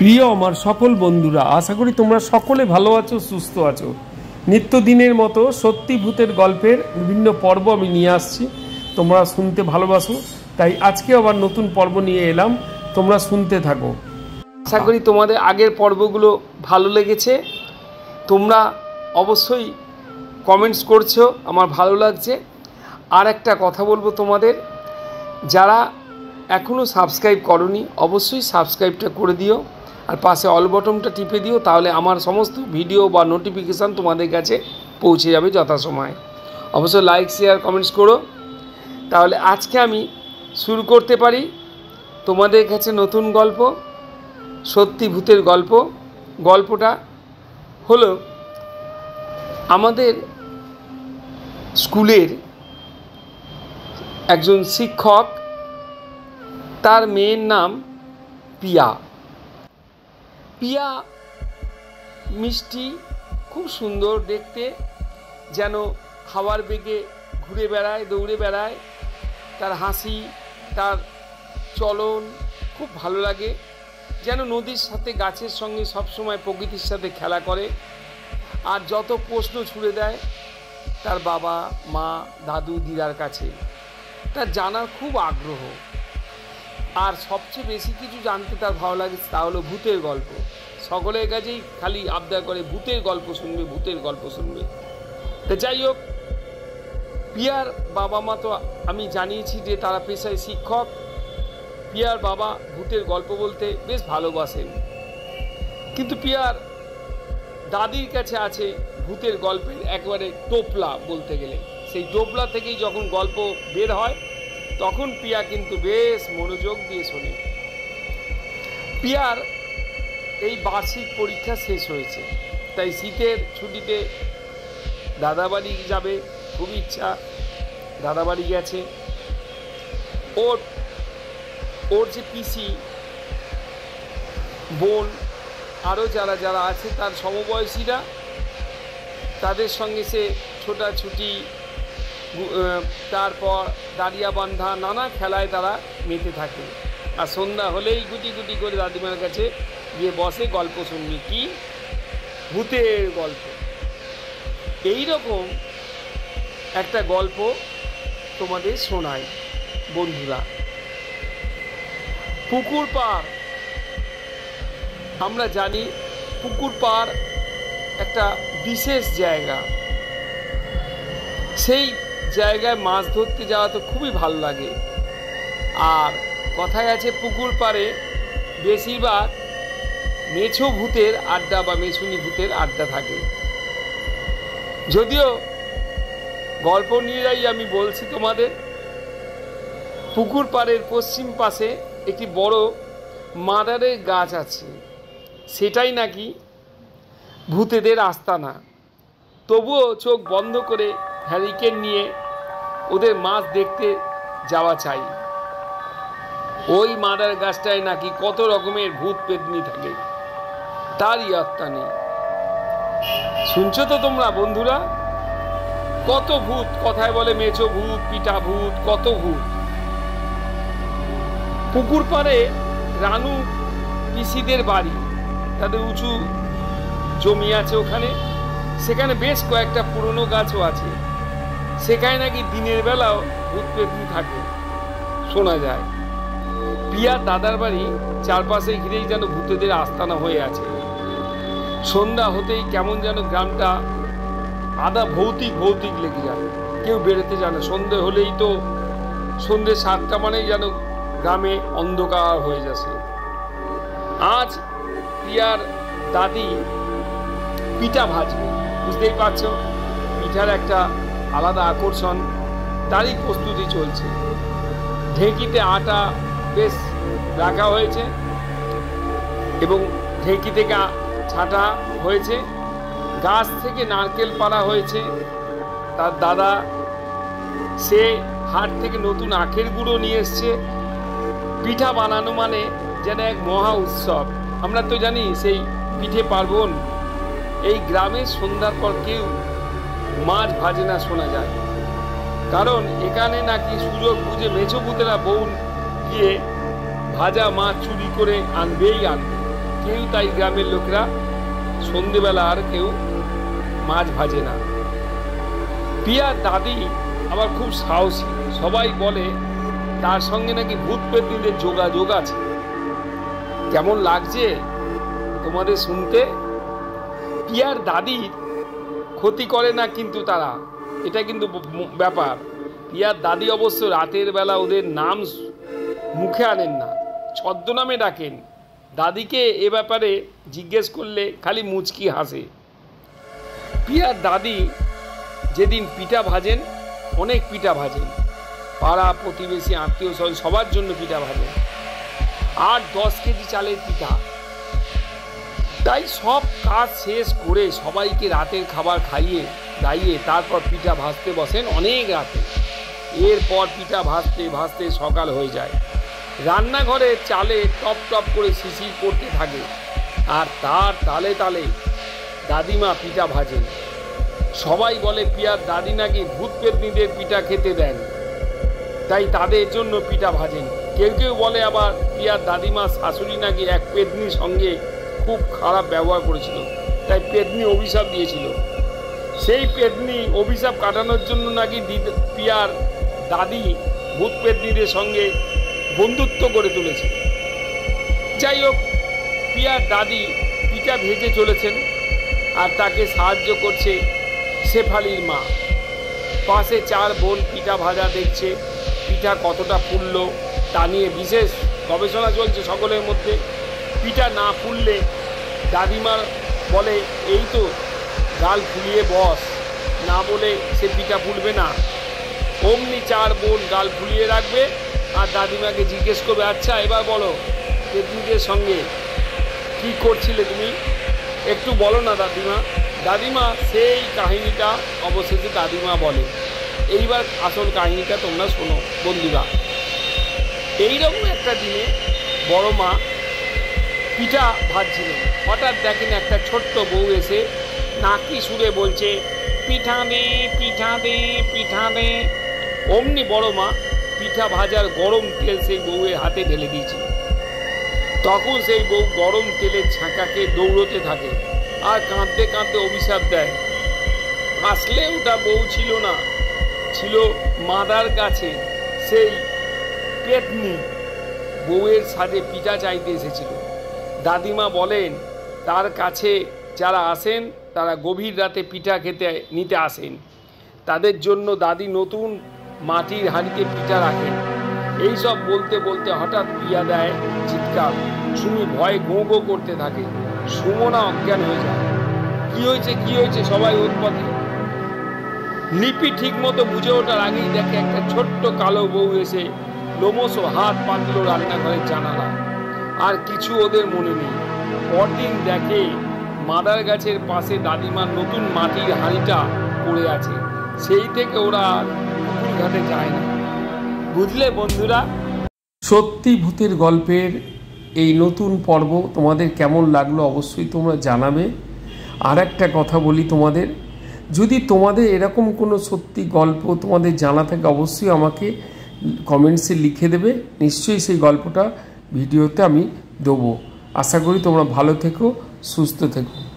প্রিয় আমার সকল বন্ধুরা, আশা করি তোমরা সকলে ভালো আছো, সুস্থ আছো। নিত্যদিনের মতো সত্যি ভূতের গল্পের বিভিন্ন পর্ব আমি নিয়ে আসছি, তোমরা শুনতে ভালোবাসো, তাই আজকে আবার নতুন পর্ব নিয়ে এলাম, তোমরা শুনতে থাকো। আশা করি তোমাদের আগের পর্বগুলো ভালো লেগেছে, তোমরা অবশ্যই কমেন্টস করছো, আমার ভালো লাগছে। আর একটা কথা বলবো তোমাদের, যারা এখনও সাবস্ক্রাইব করোনি অবশ্যই সাবস্ক্রাইবটা করে দিও, আর পাশে অল বটনটা টিপে দিও, তাহলে আমার সমস্ত ভিডিও বা নোটিফিকেশান তোমাদের কাছে পৌঁছে যাবে যথাসময়ে। অবশ্যই লাইক, শেয়ার, কমেন্টস করো। তাহলে আজকে আমি শুরু করতে পারি তোমাদের কাছে নতুন গল্প, সত্যি ভূতের গল্প। গল্পটা হলো আমাদের স্কুলের একজন শিক্ষক, তার মেয়ের নাম পিয়া। পিয়া মিষ্টি, খুব সুন্দর দেখতে, যেন হাওয়ার বেগে ঘুরে বেড়ায়, দৌড়ে বেড়ায়। তার হাসি, তার চলন খুব ভালো লাগে, যেন নদীর সাথে, গাছের সঙ্গে, সবসময় প্রকৃতির সাথে খেলা করে। আর যত প্রশ্ন ছুড়ে দেয় তার বাবা, মা, দাদু, দিদার কাছে, তার জানার খুব আগ্রহ। আর সবচেয়ে বেশি কিছু জানতে তার ভালো লাগে, তা হলো ভূতের গল্প। সকলের কাছেই খালি আবদার করে ভূতের গল্প শুনবে, ভূতের গল্প শুনবে। তো যাই হোক, পিয়ার বাবা মা তো আমি জানিয়েছি যে তারা পেশায় শিক্ষক। পিয়ার বাবা ভূতের গল্প বলতে বেশ ভালোবাসেন, কিন্তু পিয়ার দাদির কাছে আছে ভূতের গল্পের একবারে টোপলা বলতে গেলে। সেই টোপলা থেকেই যখন গল্প বের হয় তখন পিয়া কিন্তু বেশ মনোযোগ দিয়ে শোনে। পিয়ার এই বার্ষিক পরীক্ষা শেষ হয়েছে, তাই শীতের ছুটিতে দাদাবাড়ি যাবে, খুব ইচ্ছা। দাদাবাড়ি গেছে। ওর যে পিসি, বোন, আরও যারা যারা আছে তার সমবয়সীরা, তাদের সঙ্গে সে ছোটাছুটি, তারপর দাঁড়িয়া বান্ধা, নানা খেলায় তারা মেতে থাকে। আর সন্ধ্যা হলেই গুটি গুটি করে দাদিমার কাছে গিয়ে বসে গল্প শুনবি, কি ভূতের গল্প। এই রকম একটা গল্প তোমাদের শোনায় বন্ধুরা। পুকুর পাড়, আমরা জানি পুকুর পাড় একটা বিশেষ জায়গা। সেই জায়গায় মাছ ধরতে যাওয়া তো খুবই ভালো লাগে। আর কথায় আছে পুকুর পাড়ে বেশিরভাগ মেছো ভূতের আড্ডা বা মেছুনি ভূতের আড্ডা থাকে। যদিও গল্প নিয়েই আমি বলছি তোমাদের, পুকুর পাড়ের পশ্চিম পাশে একটি বড় মাদারের গাছ আছে, সেটাই নাকি ভূতেদের আস্তানা। তবুও চোখ বন্ধ করে হ্যারিকেন নিয়ে ওদের মাছ দেখতে যাওয়া চাই। ওই মাদার গাছটায় নাকি কত রকমের ভূত পেতনি থাকে, তারই আত্মা নেই। শুনছো তো তোমরা বন্ধুরা, কত ভূত। কথায় বলে মেছো ভূত, পিঠা ভূত, কত ভূত। পুকুর পাড়ে রানু পিসিদের বাড়ি, তাদের উঁচু জমি আছে ওখানে। সেখানে বেশ কয়েকটা পুরনো গাছও আছে, সেখানে নাকি দিনের বেলাও ভূত পেতনি থাকে শোনা যায়। পিয়া দাদার বাড়ি চারপাশে ঘিরেই যেন ভূতেদের আস্তানা হয়ে আছে। সন্ধ্যা হতেই কেমন যেন গ্রামটা আধা ভৌতিক ভৌতিক লেগে যায়, কেউ বেরোতে জানে। সন্ধে হলেই তো, সন্ধে 7টা মানেই যেন গ্রামে অন্ধকার হয়ে যাচ্ছে। আজ পিয়ার দাদি পিঠা ভাজবে, বুঝতেই পারছ পিঠার একটা আলাদা আকর্ষণ, তারই প্রস্তুতি চলছে। ঢেঁকিতে আটা বেশ রাখা হয়েছে এবং ঢেঁকি থেকে ছাঁটা হয়েছে, গাছ থেকে নারকেল পাড়া হয়েছে। তার দাদা সে হাট থেকে নতুন আখের গুঁড়ো নিয়ে এসছে। পিঠা বানানো মানে যেন এক মহা উৎসব। আমরা তো জানি সেই পিঠে পার্বণ এই গ্রামে সন্ধ্যার পর কেউ মাছ ভাজে না শোনা যায়, কারণ এখানে নাকি সুযোগ বুঝে মেছো ভূতেরা বউ গিয়ে ভাজা মাছ চুরি করে আনবেই আনবে। কেউ তাই গ্রামের লোকরা সন্ধ্যেবেলা আর কেউ মাছ ভাজে না। পিয়ার দাদি আবার খুব সাহসী, সবাই বলে তার সঙ্গে নাকি ভূত পেতনিদের যোগাযোগ আছে। কেমন লাগছে তোমাদের শুনতে? পিয়ার দাদির ক্ষতি করে না কিন্তু তারা, এটা কিন্তু ব্যাপার। পিয়ার দাদি অবশ্য রাতের বেলা ওদের নাম মুখে আনেন না, ছদ্মনামে ডাকেন। দাদিকে এ ব্যাপারে জিজ্ঞেস করলে খালি মুচকি হাসে। পিয়ার দাদি যেদিন পিঠা ভাজেন, অনেক পিঠা ভাজেন, পাড়া প্রতিবেশী আত্মীয় স্বজন সবার জন্য পিঠা ভাজেন। 8-10 কেজি চালের পিঠা। তাই সব কাজ শেষ করে সবাইকে রাতের খাবার খাইয়ে দাইয়ে তারপর পিঠা ভাজতে বসেন অনেক রাতে। এরপর পিঠা ভাজতে ভাজতে সকাল হয়ে যায়। রান্নাঘরে চালে টপ টপ করে শিশির করতে থাকে, আর তার তালে তালে দাদিমা পিঠা ভাজেন। সবাই বলে পিয়ার দাদি নাকি ভূত পেতনিদের পিঠা খেতে দেন, তাই তাদের জন্য পিঠা ভাজেন। কেউ কেউ বলে আবার পিয়ার দাদিমা শাশুড়ি নাকি এক পেতনির সঙ্গে খুব খারাপ ব্যবহার করেছিল, তাই পেতনি অভিশাপ দিয়েছিল। সেই পেতনি অভিশাপ কাটানোর জন্য নাকি পিয়ার দাদি ভূত পেতনিদের সঙ্গে বন্ধুত্ব করে তুলেছে। যাই হোক, পিয়ার দাদি পিঠা ভেজে চলেছেন, আর তাকে সাহায্য করছে শেফালির মা। পাশে 4 বোন পিঠা ভাজা দেখছে, পিঠা কতটা ফুলল তা নিয়ে বিশেষ গবেষণা চলছে সকলের মধ্যে। পিঠা না ফুললে দাদিমার বলে, এই তো গাল ফুলিয়ে বস, না বলে সে পিঠা ফুলবে না। অমনি 4 বোন গাল ফুলিয়ে রাখবে, আর দাদিমাকে জিজ্ঞেস করবে, আচ্ছা এবার বলো পেতনিদের সঙ্গে কি করছিলে তুমি, একটু বলো না দাদিমা। দাদিমা সেই কাহিনীটা অবশেষে দাদিমা বলে। এইবার আসল কাহিনীটা তোমরা শোনো বন্ধুরা। এইরকম একটা দিনে বড় মা পিঠা ভাজছিলেন, হঠাৎ দেখেন একটা ছোট্ট বউ এসে নাকি সুরে বলছে, পিঠা দে পিঠা দে পিঠা দে। অমনি বড় মা পিঠা ভাজার গরম তেল সেই বউয়ের হাতে ঢেলে দিয়েছে। তখন সেই বউ গরম তেলের ছাঁকাকে দৌড়তে থাকে, আর কাঁদতে কাঁদতে অভিশাপ দেয়। আসলে ওটা বউ ছিল না, ছিল মাদার কাছে সেই পেতনি, বউয়ের সাজে পিঠা চাইতে এসেছিল। দাদিমা বলেন তার কাছে যারা আসেন তারা গভীর রাতে পিঠা খেতে নিতে আসেন, তাদের জন্য দাদি নতুন মাটির হাঁড়িতে পিঠা রাখেন। এইসব বলতে বলতে হঠাৎ পিয়া দেয় চিৎকার। সুমি ভয়ে গোঁ গোঁ করতে থাকে, সুমনা অজ্ঞান হয়ে যায়। কি হয়েছে কি হয়েছে, সবাই উৎপাতে। লিপি ঠিক মতো বুঝে ওঠার আগেই দেখে একটা ছোট্ট কালো বউ এসে লোমশ হাত পাতল রান্নাঘরের জানালা। আর কিছু ওদের মনে নেই। পরদিন দেখে মাদার গাছের পাশে দাদিমার নতুন মাটির হাঁড়িটা পড়ে আছে। সেই থেকে ওরা পুকুর ঘাটে যায় না। বুঝলে বন্ধুরা, সত্যি ভূতের গল্পের এই নতুন পর্ব তোমাদের কেমন লাগলো অবশ্যই তোমরা জানাবে। আর একটা কথা বলি তোমাদের, যদি তোমাদের এরকম কোনো সত্যি গল্প তোমাদের জানা থাকে অবশ্যই আমাকে কমেন্টসে লিখে দেবে, নিশ্চয়ই সেই গল্পটা ভিডিওতে আমি দেবো। আশা করি তোমরা ভালো থেকো, সুস্থ থেকো।